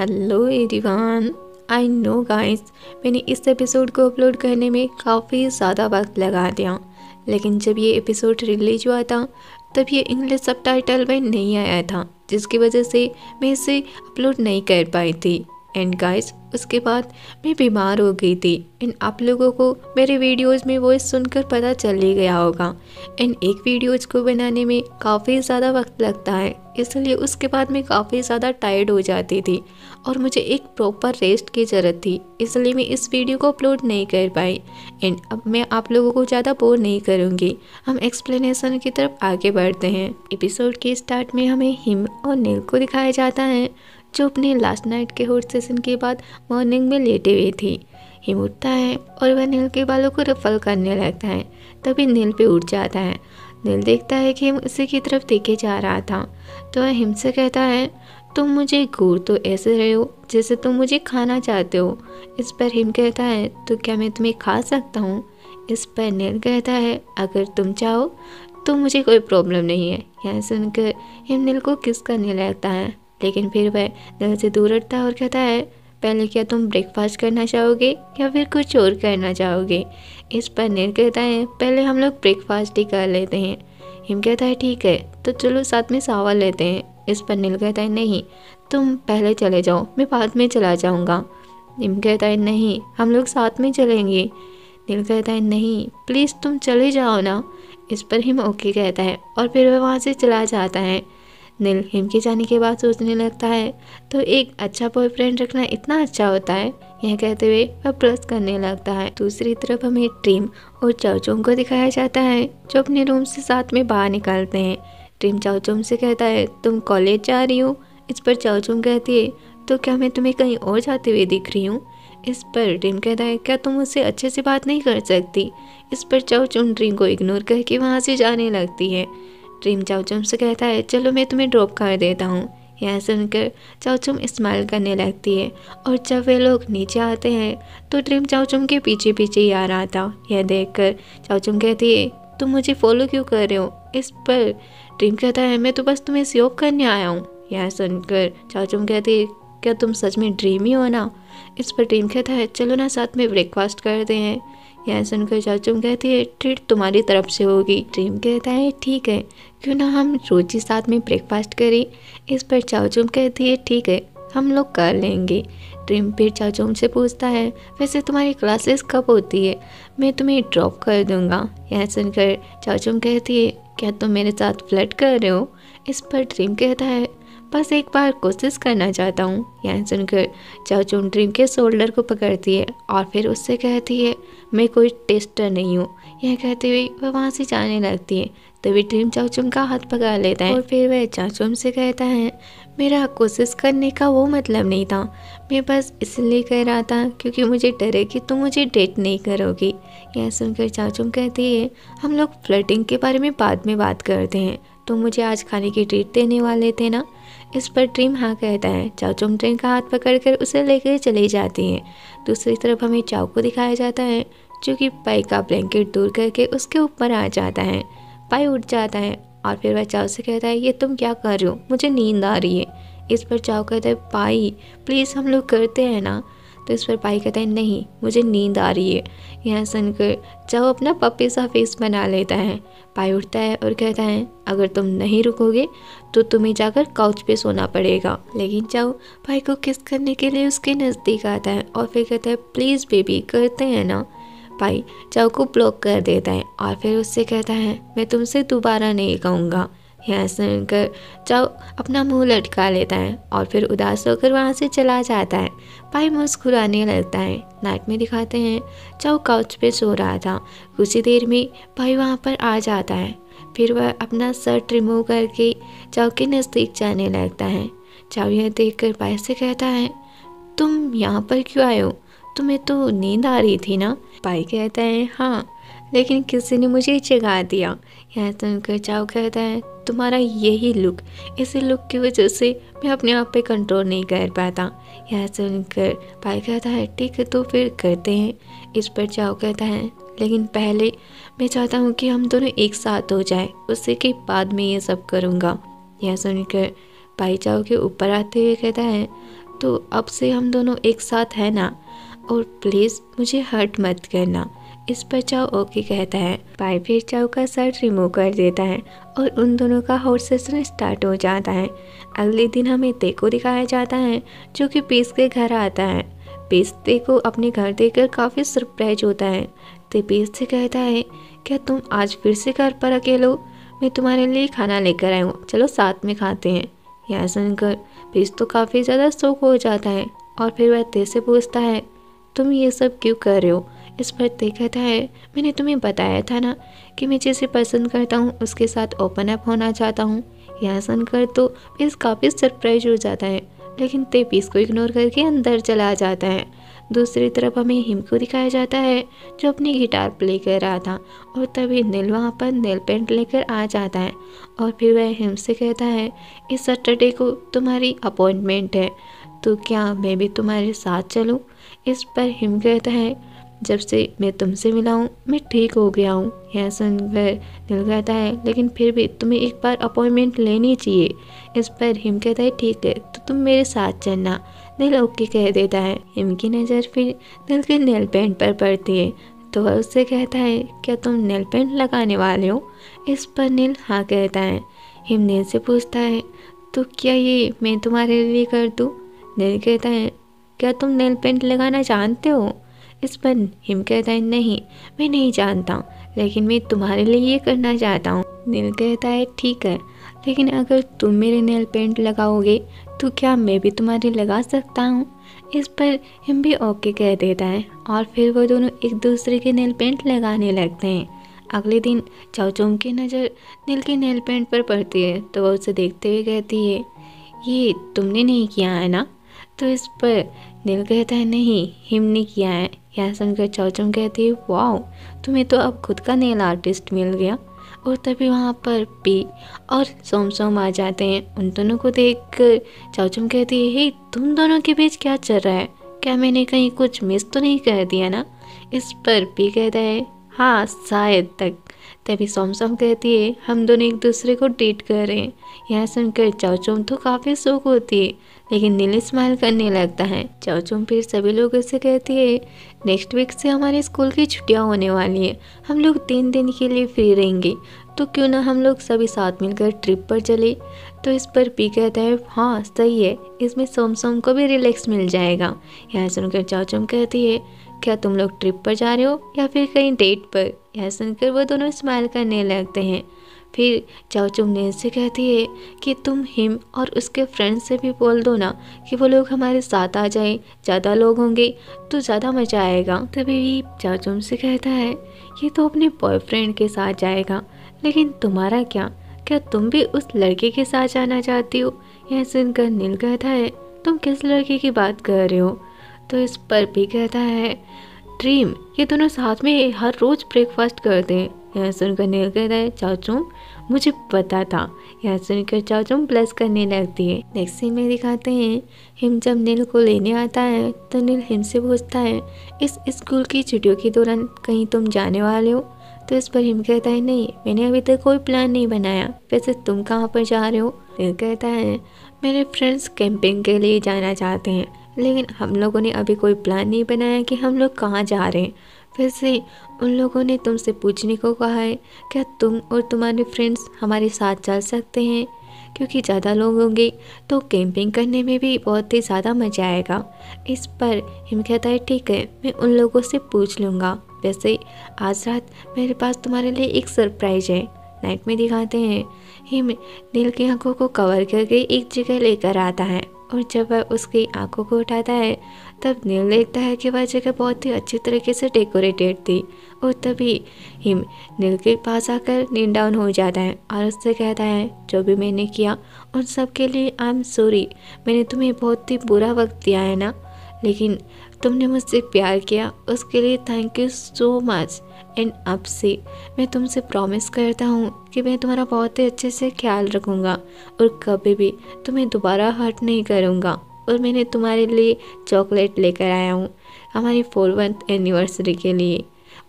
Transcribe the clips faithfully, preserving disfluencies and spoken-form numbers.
Hello everyone, I know guys मैंने इस episode को अपलोड करने में काफ़ी ज़्यादा वक्त लगा दिया, लेकिन जब ये एपिसोड रिलीज हुआ था तब ये इंग्लिश सबटाइटल में नहीं आया था, जिसकी वजह से मैं इसे अपलोड नहीं कर पाई थी। एंड गाइस उसके बाद मैं बीमार हो गई थी। एंड आप लोगों को मेरे वीडियोज़ में वॉइस सुनकर पता चल ही गया होगा। एंड एक वीडियोज़ को बनाने में काफ़ी ज़्यादा वक्त लगता है, इसलिए उसके बाद मैं काफ़ी ज़्यादा टायर्ड हो जाती थी और मुझे एक प्रॉपर रेस्ट की ज़रूरत थी, इसलिए मैं इस वीडियो को अपलोड नहीं कर पाई। एंड अब मैं आप लोगों को ज़्यादा बोर नहीं करूँगी, हम एक्सप्लेनेशन की तरफ आगे बढ़ते हैं। एपिसोड के स्टार्ट में हमें हिम और नील को दिखाया जाता है, जो अपने लास्ट नाइट के हॉट सेशन के बाद मॉर्निंग में लेटे हुए थी। हिम उठता है और वह नील के बालों को रफल करने लगता है, तभी नील पे उठ जाता है। नील देखता है कि हिम उसी की तरफ देखे जा रहा था, तो वह हिम से कहता है, तुम मुझे घूर तो ऐसे रहे हो जैसे तुम मुझे खाना चाहते हो। इस पर हिम कहता है, तो क्या मैं तुम्हें खा सकता हूँ? इस पर नील कहता है, अगर तुम चाहो तो मुझे कोई प्रॉब्लम नहीं है। यहाँ सुनकर हिम नील को किस करने लगता है, लेकिन फिर वह नील से दूर हटता है और कहता है, पहले क्या तुम ब्रेकफास्ट करना चाहोगे या फिर कुछ और करना चाहोगे? इस पर नील कहता है, पहले हम लोग ब्रेकफास्ट ही कर लेते हैं। हिम कहता है, ठीक है तो चलो साथ में सावा लेते हैं। इस पर नील कहता है, नहीं तुम पहले चले जाओ, मैं बाद में चला जाऊँगा। हिम कहता है, नहीं हम लोग साथ में चलेंगे। नील कहता है, नहीं प्लीज़ तुम चले जाओ ना। इस पर हिम ओके कहता है और फिर वह वहाँ से चला जाता है। नील हिम के जाने के बाद सोचने लगता है, तो एक अच्छा बॉयफ्रेंड रखना इतना अच्छा होता है। यह कहते हुए वह ब्रश करने लगता है। दूसरी तरफ हमें ट्रिम और चाउचोंग को दिखाया जाता है, जो अपने रूम से साथ में बाहर निकलते हैं। ट्रिम चाउचोंग से कहता है, तुम कॉलेज जा रही हो? इस पर चाउचोंग कहती है, तो क्या मैं तुम्हें कहीं और जाते हुए दिख रही हूँ? इस पर ड्रीम कहता है, क्या तुम उससे अच्छे से बात नहीं कर सकती? इस पर चाउचोंग ड्रीम को इग्नोर करके वहाँ से जाने लगती है। ड्रीम चाउचोंग से कहता है, चलो मैं तुम्हें ड्रॉप कर देता हूँ। यह सुनकर चाउचोंग स्माइल करने लगती है और जब वे लोग नीचे आते हैं तो ड्रीम चाउचोंग के पीछे पीछे ही आ रहा था। यह देखकर चाउचोंग कहती है, तुम मुझे फॉलो क्यों कर रहे हो? इस पर ड्रीम कहता है, मैं तो बस तुम्हें सहयोग करने आया हूँ। यह सुनकर चाउचोंग कहती है, क्या तुम सच में ड्रीम ही हो ना? इस पर ड्रीम कहता है, चलो ना साथ में ब्रेकफास्ट करते हैं। यह सुनकर चाउचोंग कहती है, ट्रीट तुम्हारी तरफ से होगी। ड्रीम कहता है, ठीक है क्यों ना हम रोज ही साथ में ब्रेकफास्ट करें। इस पर चाउचोंग कहती है, ठीक है हम लोग कर लेंगे। ड्रीम फिर चाउचोंग से पूछता है, वैसे तुम्हारी क्लासेस कब होती है? मैं तुम्हें ड्रॉप कर दूंगा। यह सुनकर चाउचोंग कहती है, क्या तुम मेरे साथ फ्लर्ट कर रहे हो? इस पर ड्रीम कहता है, बस एक बार कोशिश करना चाहता हूँ। यह सुनकर चाउचोंग ड्रीम के शोल्डर को पकड़ती है और फिर उससे कहती है, मैं कोई टेस्टर नहीं हूँ। यह कहते हुए वह वहाँ से जाने लगती है, तभी ड्रीम चाउचोंग का हाथ पकड़ लेता है और फिर वह चाउचोंग से कहता है, मेरा कोशिश करने का वो मतलब नहीं था, मैं बस इसलिए कह रहा था क्योंकि मुझे डर है कि तुम मुझे डेट नहीं करोगी। यह सुनकर चाउचोंग कहती है, हम लोग फ्लर्टिंग के बारे में बाद में बात करते हैं, तुम मुझे आज खाने की ट्रीट देने वाले थे ना? इस पर ड्रीम हाँ कहता है। चाउचोंग ड्रीम का हाथ पकड़कर उसे लेकर चली जाती है। दूसरी तरफ हमें चाउ को दिखाया जाता है, जो कि पाई का ब्लैंकेट दूर करके उसके ऊपर आ जाता है। पाई उठ जाता है और फिर वह चाउ से कहता है, ये तुम क्या कर रहे हो? मुझे नींद आ रही है। इस पर चाउ कहता है, पाई प्लीज़ हम लोग करते हैं ना। तो इस पर पाई कहता है, नहीं मुझे नींद आ रही है। यह सुनकर चाउ अपना पप्पी सा फेस बना लेता है। पाई उठता है और कहता है, अगर तुम नहीं रुकोगे तो तुम्हें जाकर काउच पे सोना पड़ेगा। लेकिन चाउ पाई को किस करने के लिए उसके नज़दीक आता है और फिर कहता है, प्लीज़ बेबी करते हैं ना। पाई चाउ को ब्लॉक कर देता है और फिर उससे कहता है, मैं तुमसे दोबारा नहीं कहूँगा। यह सुनकर चाउ अपना मुंह लटका लेता है और फिर उदास होकर वहाँ से चला जाता है। पाई मुस्कुराने लगता है। नाइट में दिखाते हैं चाउ काउच पे सो रहा था, कुछ ही देर में पाई वहाँ पर आ जाता है। फिर वह अपना शर्ट रिमूव करके चाउ के नज़दीक जाने लगता है। चाउ यह देखकर पाई से कहता है, तुम यहाँ पर क्यों आए हो? तुम्हें तो नींद आ रही थी ना? पाई कहता है, हाँ लेकिन किसी ने मुझे जगा दिया। यह सुनकर चाउ कहता है, तुम्हारा यही लुक, इसी लुक की वजह से मैं अपने आप पे कंट्रोल नहीं कर पाता। यह सुनकर पाई कहता है, ठीक है तो फिर करते हैं। इस पर चाउ कहता है, लेकिन पहले मैं चाहता हूँ कि हम दोनों एक साथ हो जाए, उससे के बाद मैं ये सब करूँगा। यह सुनकर पाई चाउ के ऊपर आते हुए कहता है, तो अब से हम दोनों एक साथ हैं ना, और प्लीज़ मुझे हर्ट मत करना। इस पर चाओ ओके कहता है। भाई फिर चाओ का शर्ट रिमूव कर देता है और उन दोनों का हॉट सेशन स्टार्ट हो जाता है। अगले दिन हमें तेको दिखाया जाता है जो कि पीस के घर आता है। पीस तेको अपने घर देखकर काफ़ी सरप्राइज होता है। तो पीस से कहता है, क्या तुम आज फिर से घर पर अकेले हो? मैं तुम्हारे लिए खाना लेकर आई हूँ, चलो साथ में खाते हैं। यह सुनकर पीस तो काफ़ी ज़्यादा शौक हो जाता है और फिर वह ते से पूछता है, तुम ये सब क्यों कर रहे हो? इस पर ते कहता है, मैंने तुम्हें बताया था ना कि मैं जिसे पसंद करता हूँ उसके साथ ओपन अप होना चाहता हूँ। यह सुनकर तो पीस काफ़ी सरप्राइज हो जाता है, लेकिन ते पीस को इग्नोर करके अंदर चला जाता है। दूसरी तरफ हमें हिम को दिखाया जाता है जो अपनी गिटार प्ले कर रहा था और तभी नील वहाँ पर नेल पेंट लेकर आ जाता है और फिर वह हिम से कहता है, इस सैटरडे को तुम्हारी अपॉइंटमेंट है, तो क्या मैं भी तुम्हारे साथ चलूँ? इस पर हिम कहता है, जब से मैं तुमसे मिला हूँ मैं ठीक हो गया हूँ। यह सुनकर नील कहता है, लेकिन फिर भी तुम्हें एक बार अपॉइंटमेंट लेनी चाहिए। इस पर हिम कहता है, ठीक है तो तुम मेरे साथ चलना। नील ओके कह देता है। हिम की नज़र फिर नील के नेल पेंट पर पड़ती है तो वह उससे कहता है, क्या तुम नेल पेंट लगाने वाले हो? इस पर नील हाँ कहता है। हिम नील से पूछता है, तो क्या ये मैं तुम्हारे लिए कर दूँ? नील कहता है, क्या तुम नेल पेंट लगाना जानते हो? इस पर हिम कहता है, नहीं मैं नहीं जानता हूँ, लेकिन मैं तुम्हारे लिए ये करना चाहता हूँ। नील कहता है, ठीक है, लेकिन अगर तुम मेरे नेल पेंट लगाओगे तो क्या मैं भी तुम्हारे लगा सकता हूँ? इस पर हिम भी ओके कह देता है और फिर वो दोनों एक दूसरे के नेल पेंट लगाने लगते हैं। अगले दिन चाओचोम की नज़र नील के नेल पेंट पर पड़ती है तो वह उसे देखते हुए कहती है, ये तुमने नहीं किया है ना? तो इस पर नील कहता है, नहीं हिम ने किया है। यह सुनकर चाओचोम कहती है, वाओ तुम्हें तो अब खुद का नेल आर्टिस्ट मिल गया। और तभी वहाँ पर पी और सोमसोम आ जाते हैं। उन दोनों को देखकर चाओचोम कहती है, हे तुम दोनों के बीच क्या चल रहा है? क्या मैंने कहीं कुछ मिस तो नहीं कर दिया ना? इस पर पी कहता है, हाँ शायद तक। तभी सोमसोम कहती है, हम दोनों एक दूसरे को डेट कर रहे हैं। यह सुनकर चाओचोम तो काफ़ी शौक होती है, लेकिन नील स्माइल करने लगता है। चाओचोम फिर सभी लोगों से कहती है, नेक्स्ट वीक से हमारे स्कूल की छुट्टियां होने वाली है, हम लोग तीन दिन के लिए फ्री रहेंगे, तो क्यों ना हम लोग सभी साथ मिलकर ट्रिप पर चले। तो इस पर पी कहता है, हाँ सही है, इसमें सोमसोम को भी रिलैक्स मिल जाएगा। यह सुनकर चाओचोम कहती है, क्या तुम लोग ट्रिप पर जा रहे हो या फिर कहीं डेट पर? यह सुनकर वो दोनों स्माइल करने लगते हैं। फिर चाओचोम नील से कहती है कि तुम हिम और उसके फ्रेंड से भी बोल दो ना कि वो लोग हमारे साथ आ जाएं, ज़्यादा लोग होंगे तो ज़्यादा मज़ा आएगा। तभी चाओचोम से कहता है, ये तो अपने बॉयफ्रेंड के साथ जाएगा, लेकिन तुम्हारा क्या क्या तुम भी उस लड़के के साथ जाना चाहती हो? यह सुनकर नील कहता है, तुम किस लड़के की बात कर रहे हो? तो इस पर भी कहता है, ड्रीम, ये दोनों साथ में हर रोज़ ब्रेकफास्ट करते हैं। यह सुनकर नील कहता है, चाओचोम मुझे पता था। यह सुनकर चाओचोम ब्लश करने लगती है। नेक्स्ट सीन में दिखाते हैं हिम जब नील को लेने आता है तो नील हिम से पूछता है, इस स्कूल की छुट्टियों के दौरान कहीं तुम जाने वाले हो? तो इस पर हिम कहता है, नहीं मैंने अभी तक कोई प्लान नहीं बनाया, वैसे तुम कहाँ पर जा रहे हो? नील कहता है, मेरे फ्रेंड्स कैंपिंग के लिए जाना चाहते हैं, लेकिन हम लोगों ने अभी कोई प्लान नहीं बनाया कि हम लोग कहाँ जा रहे हैं। वैसे उन लोगों ने तुमसे पूछने को कहा है, क्या तुम और तुम्हारे फ्रेंड्स हमारे साथ चल सकते हैं? क्योंकि ज़्यादा लोग होंगे तो कैंपिंग करने में भी बहुत ही ज़्यादा मज़ा आएगा। इस पर हिम कहता है, ठीक है मैं उन लोगों से पूछ लूँगा, वैसे आज रात मेरे पास तुम्हारे लिए एक सरप्राइज़ है। नाइट में दिखाते हैं हिम नील की आँखों को कवर करके एक जगह लेकर आता है और जब वह उसकी आंखों को उठाता है तब नील देखता है कि वह जगह बहुत ही अच्छी तरीके से डेकोरेटेड थी। और तभी हिम नील के पास आकर नील डाउन हो जाता है और उससे कहता है, जो भी मैंने किया उन सब के लिए आई एम सॉरी, मैंने तुम्हें बहुत ही बुरा वक्त दिया है ना, लेकिन तुमने मुझसे प्यार किया उसके लिए thank you so much. And अब से मैं तुमसे प्रॉमिस करता हूँ कि मैं तुम्हारा बहुत ही अच्छे से ख्याल रखूँगा और कभी भी तुम्हें दोबारा हर्ट नहीं करूँगा। और मैंने तुम्हारे लिए चॉकलेट लेकर आया हूँ हमारी फोर्थ एनिवर्सरी के लिए,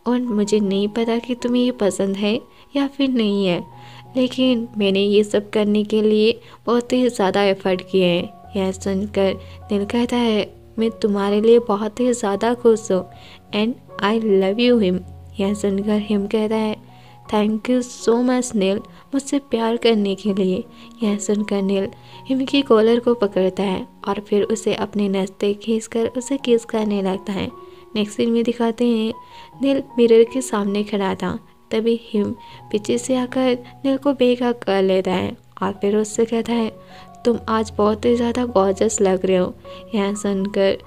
और मुझे नहीं पता कि तुम्हें ये पसंद है या फिर नहीं है, लेकिन मैंने ये सब करने के लिए बहुत ही ज़्यादा एफर्ट किए हैं। यह सुनकर दिल कहता है मैं तुम्हारे लिए बहुत ही ज़्यादा खुश हूँ and I love you him. यह सुनकर हिम कहता है thank you so much Neel, मुझसे प्यार करने के लिए। यह सुनकर नील हिम की कॉलर को पकड़ता है और फिर उसे अपने नस्ते खींचकर उसे किस करने लगता है। नेक्स्ट सीन में दिखाते हैं नील मिरर के सामने खड़ा था, तभी हिम पीछे से आकर नील को बेघा कर लेता है और फिर उससे कहता है तुम आज बहुत ही ज़्यादा गॉर्जियस लग रहे हो। यह सुनकर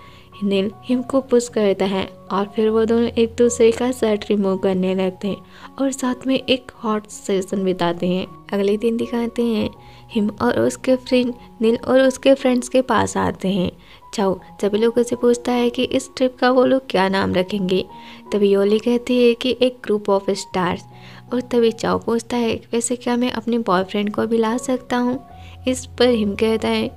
नील हिम को पुश करता है और फिर वो दोनों एक दूसरे का शर्ट रिमूव करने लगते हैं और साथ में एक हॉट सेशन बिताते हैं। अगले दिन दिखाते हैं हिम और उसके फ्रेंड नील और उसके फ्रेंड्स के पास आते हैं। चाओ सभी लोगों से पूछता है कि इस ट्रिप का वो लोग क्या नाम रखेंगे। तभी योली कहती है कि एक ग्रुप ऑफ स्टार्स, और तभी चाओ पूछता है वैसे क्या मैं अपने बॉयफ्रेंड को भी ला सकता हूँ। इस पर हिम कहता है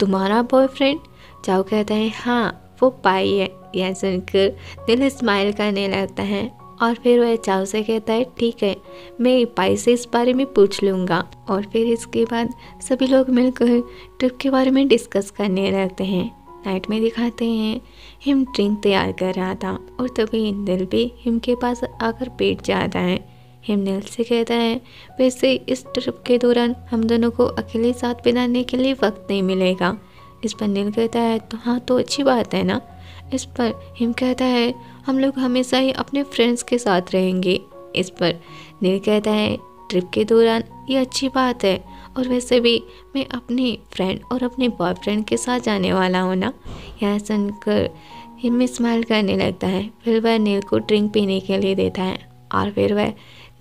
तुम्हारा बॉयफ्रेंड। चाओ कहता है हाँ वो पाई है। यह सुनकर दिल स्माइल करने लगता है और फिर वह चाव से कहता है ठीक है मैं पाई से इस बारे में पूछ लूँगा। और फिर इसके बाद सभी लोग मिलकर ट्रिप के बारे में डिस्कस करने लगते हैं। नाइट में दिखाते हैं हिम ड्रिंक तैयार कर रहा था और तभी दिल भी हिम के पास आकर बैठ जाता है। हिम नील से कहता है वैसे इस ट्रिप के दौरान हम दोनों को अकेले साथ बिताने के लिए वक्त नहीं मिलेगा। इस पर नील कहता है तो हाँ तो अच्छी बात है ना। इस पर हिम कहता है हम लोग हमेशा ही अपने फ्रेंड्स के साथ रहेंगे। इस पर नील कहता है ट्रिप के दौरान ये अच्छी बात है और वैसे भी मैं अपने फ्रेंड और अपने बॉयफ्रेंड के साथ जाने वाला हूँ ना। यह सुनकर हिम स्माइल करने लगता है। फिर वह नील को ड्रिंक पीने के लिए देता है और फिर वह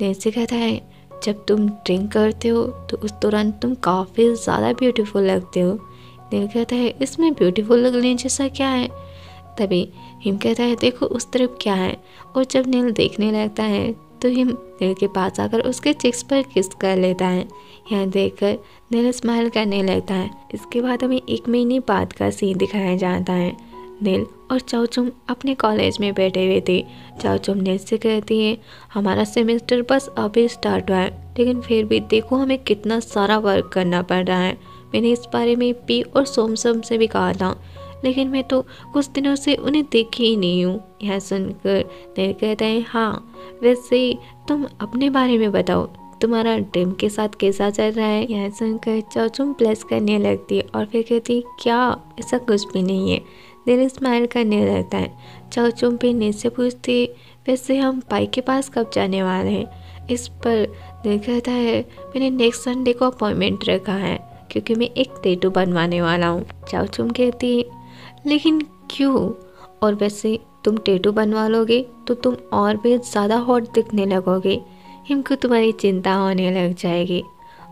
नील से कहता है जब तुम ड्रिंक करते हो तो उस दौरान तुम काफ़ी ज़्यादा ब्यूटीफुल लगते हो। नील कहता है इसमें ब्यूटीफुल लगने जैसा क्या है। तभी हिम कहता है देखो उस तरफ क्या है। और जब नील देखने लगता है तो हिम नील के पास आकर उसके चिक्स पर किस कर लेता है। यह देखकर नील स्माइल करने लगता है। इसके बाद हमें एक महीने बाद का सीन दिखाया जाता है। नील और चाओचुम अपने कॉलेज में बैठे हुए थे। चाओचुम नील से कहती है हमारा सेमेस्टर बस अभी स्टार्ट हुआ है लेकिन फिर भी देखो हमें कितना सारा वर्क करना पड़ रहा है। मैंने इस बारे में पी और सोमसम से भी कहा था लेकिन मैं तो कुछ दिनों से उन्हें देखी ही नहीं हूँ। यह सुनकर नील कहता है हाँ वैसे तुम अपने बारे में बताओ तुम्हारा ड्रीम के साथ कैसा चल रहा है। यह सुनकर चाओचुम ब्लेस करने लगती है और फिर कहती है क्या ऐसा कुछ भी नहीं है। नील स्माइल करने लगता है। चाओचुम भी नील से पूछती है वैसे हम पाई के पास कब जाने वाले हैं। इस पर नील कहता है मैंने नेक्स्ट संडे को अपॉइंटमेंट रखा है क्योंकि मैं एक टैटू बनवाने वाला हूँ। चाओचुम कहती है लेकिन क्यों, और वैसे तुम टैटू बनवा लोगे तो तुम और भी ज़्यादा हॉट दिखने लगोगे, हमको तुम्हारी चिंता होने लग जाएगी।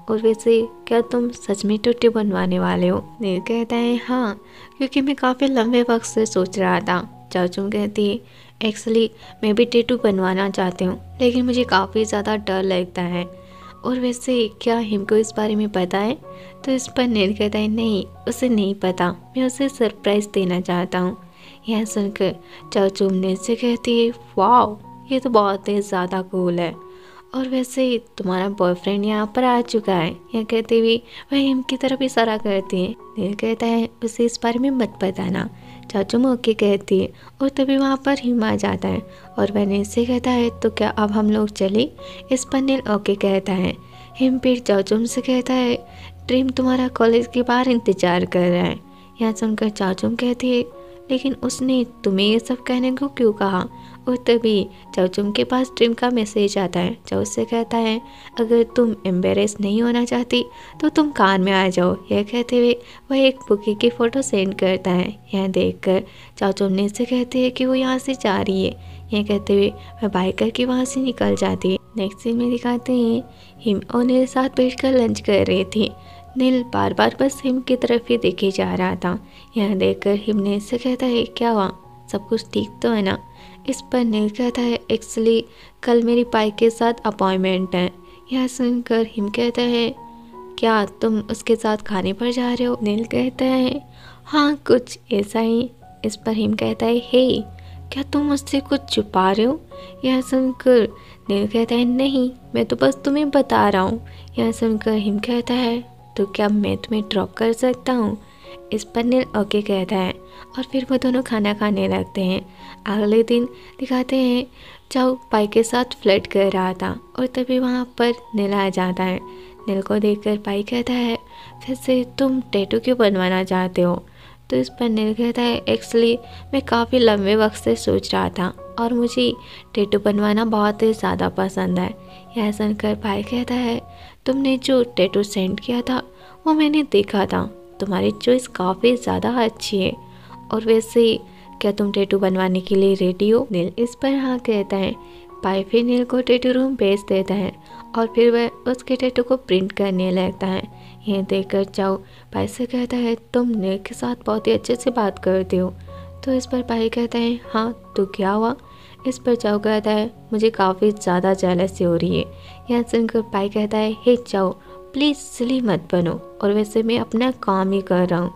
और वैसे क्या तुम सच में टैटू बनवाने वाले हो। नील कहता है हाँ क्योंकि मैं काफ़ी लंबे वक्त से सोच रहा था। चाओचुम कहती है एक्चुअली मैं भी टैटू बनवाना चाहती हूँ लेकिन मुझे काफ़ी ज़्यादा डर लगता है। और वैसे क्या हमको इस बारे में पता है। तो इस पर नील कहता है नहीं उसे नहीं पता, मैं उसे सरप्राइज़ देना चाहता हूँ। यह सुनकर चाओचुम नील से कहती है वाओ ये तो बहुत ही ज़्यादा कूल है। और वैसे तुम्हारा बॉयफ्रेंड यहाँ पर आ चुका है। यह कहते हुए वह हिम की तरफ इशारा करती है। नील कहता है उसे इस बारे में मत बताना। चाओचुम ओके कहती है और तभी वहाँ पर हिम आ जाता है और वह नील से कहता है तो क्या अब हम लोग चले। इस पर नील ओके कहता है। हिम फिर चाओचुम से कहता है ड्रीम तुम्हारा कॉलेज के बाहर इंतजार कर रहा है। यहाँ सुनकर चाओचुम कहती है लेकिन उसने तुम्हें ये सब कहने को क्यों कहा। और तभी चाओचुम के पास ड्रीम का मैसेज आता है। चाओ से कहता है अगर तुम एम्बेरेस नहीं होना चाहती तो तुम कान में आ जाओ। यह कहते हुए वह एक बुके की फ़ोटो सेंड करता है। यह देखकर चाओचुम नील से कहती है कि वो यहाँ से जा रही है। यह कहते हुए वह बाइक करके वहाँ से निकल जाती है। नेक्स्ट सीन में दिखाते हैं हिम और नील साथ बैठकर लंच कर रहे थे। नील बार बार बस हिम की तरफ ही देखे जा रहा था। यह देखकर हिम नील से कहता है क्या हुआ सब कुछ ठीक तो है ना। इस पर नील कहता है एक्चुअली कल मेरी पाई के साथ अपॉइंटमेंट है। यह सुनकर हिम कहता है क्या तुम उसके साथ खाने पर जा रहे हो। नील कहता है हाँ कुछ ऐसा ही। इस पर हिम कहता है हे क्या तुम मुझसे कुछ छुपा रहे हो। यह सुनकर नील कहता है नहीं मैं तो बस तुम्हें बता रहा हूँ। यह सुनकर हिम कहता है तो क्या मैं तुम्हें ड्रॉप कर सकता हूँ। इस पर नील ओके कहता है और फिर वो दोनों खाना खाने लगते हैं। अगले दिन दिखाते हैं चाउ पाई के साथ फ्लर्ट कर रहा था और तभी वहाँ पर नील आ जाता है। नील को देखकर पाई कहता है फिर से तुम टैटू क्यों बनवाना चाहते हो? तो इस पर नील कहता है एक्चुअली मैं काफ़ी लंबे वक्त से सोच रहा था और मुझे टैटू बनवाना बहुत ही ज़्यादा पसंद है। यह सुनकर पाई कहता है तुमने जो टैटू सेंड किया था वो मैंने देखा था, तुम्हारी चॉइस काफ़ी ज़्यादा अच्छी है और वैसे क्या तुम टैटू बनवाने के लिए रेडी हो? नील इस पर हाँ कहता है। पाई फिर नील को टैटू रूम भेज देता है और फिर वह उसके टैटू को प्रिंट करने लगता है। यह देखकर चाउ पाई से कहता है तुम नील के साथ बहुत ही अच्छे से बात करते हो। तो इस पर पाई कहता है हाँ तो क्या हुआ? इस पर चाउ कहता है मुझे काफ़ी ज़्यादा जेलसी हो रही है। यह सुनकर पाई कहता है हे चाउ प्लीज़ सिली मत बनो और वैसे मैं अपना काम ही कर रहा हूँ।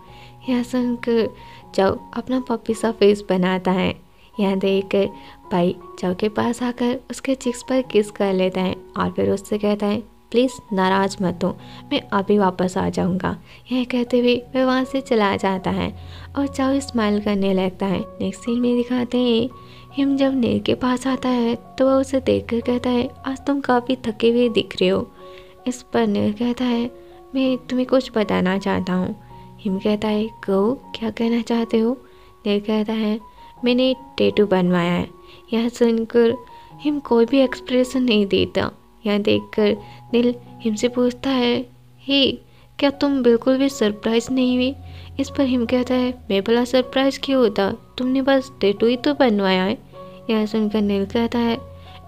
यह सुनकर चाउ अपना पप्पी सा फेस बनाता है। यह देखकर पाई चाउ के पास आकर उसके चिक्स पर किस कर लेता है और फिर उससे कहता है प्लीज़ नाराज़ मत हो, मैं अभी वापस आ जाऊँगा। यह कहते हुए वह वहाँ से चला जाता है और चाउ स्माइल करने लगता है। नेक्स्ट सीन में दिखाते हैं हिम जब नील के पास आता है तो वह उसे देखकर कहता है आज तुम काफ़ी थके हुए दिख रहे हो। इस पर नील कहता है मैं तुम्हें कुछ बताना चाहता हूँ। हिम कहता है कहो क्या कहना चाहते हो? नील कहता है मैंने टैटू बनवाया है। यह सुनकर हिम कोई भी एक्सप्रेशन नहीं देता। यह देखकर नील हिम से पूछता है हे क्या तुम बिल्कुल भी सरप्राइज नहीं हुई? इस पर हिम कहता है मैं भला सरप्राइज क्यों होता, तुमने बस टैटू ही तो बनवाया है। यह सुनकर नील कहता है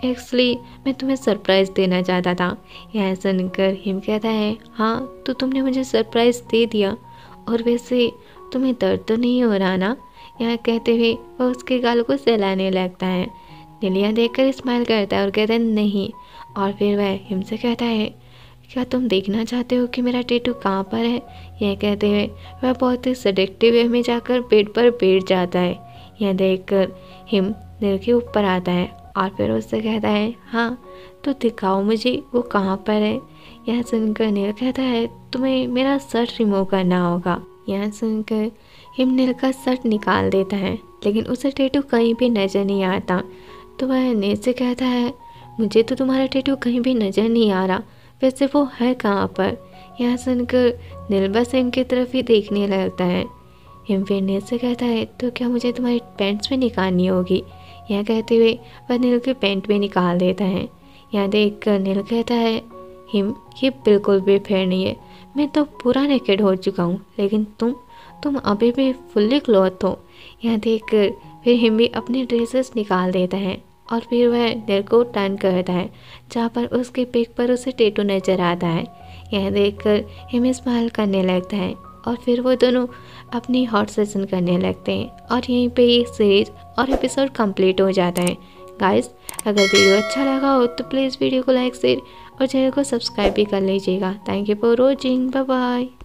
एक्चुअली मैं तुम्हें सरप्राइज़ देना चाहता था। यह सुनकर हिम कहता है हाँ तो तुमने मुझे सरप्राइज़ दे दिया और वैसे तुम्हें दर्द तो नहीं हो रहा ना? यह कहते हुए वह उसके गाल को सहलाने लगता है। नीलिया देखकर स्माइल करता है और कहता है नहीं और फिर वह हिम से कहता है क्या तुम देखना चाहते हो कि मेरा टैटू कहाँ पर है? यह कहते हुए वह बहुत ही सडेक्टिव वे में जाकर बेड पर बैठ जाता है। यह देखकर हिम नील के ऊपर आता है और फिर उससे कहता है हाँ तो दिखाओ मुझे वो कहाँ पर है। यह सुनकर नील कहता है तुम्हें मेरा शर्ट रिमूव करना होगा। यह सुनकर हिम नील का शर्ट निकाल देता है लेकिन उसे टैटू कहीं भी नज़र नहीं आता। तो वह नील से कहता है मुझे तो तुम्हारा टैटू कहीं भी नज़र नहीं आ रहा, वैसे वो है कहाँ पर? यह सुनकर नील बस हिम की तरफ ही देखने लगता है। हिम फिर नील से कहता है तो क्या मुझे तुम्हारी पैंट्स में निकालनी होगी? यह कहते हुए वह नील के पैंट में निकाल देता है। यह देख कर नील कहता है हिम ये बिल्कुल भी फेयर नहीं है, मैं तो पूरा नेकेड हो चुका हूँ लेकिन तुम तुम अभी भी फुल्ली क्लॉथ हो। यह देख कर फिर हिम भी अपने ड्रेसेस निकाल देता है और फिर वह नील को टर्न करता है जहाँ पर उसके पेट पर उसे टैटू नजर आता है। यह देख कर हिम स्माइल करने लगता है और फिर वो दोनों अपनी हॉट सेशन करने लगते हैं और यहीं पे ये सीरीज और एपिसोड कंप्लीट हो जाता है। गाइस अगर वीडियो अच्छा लगा हो तो प्लीज़ वीडियो को लाइक शेयर और चैनल को सब्सक्राइब भी कर लीजिएगा। Thank you for watching, bye bye.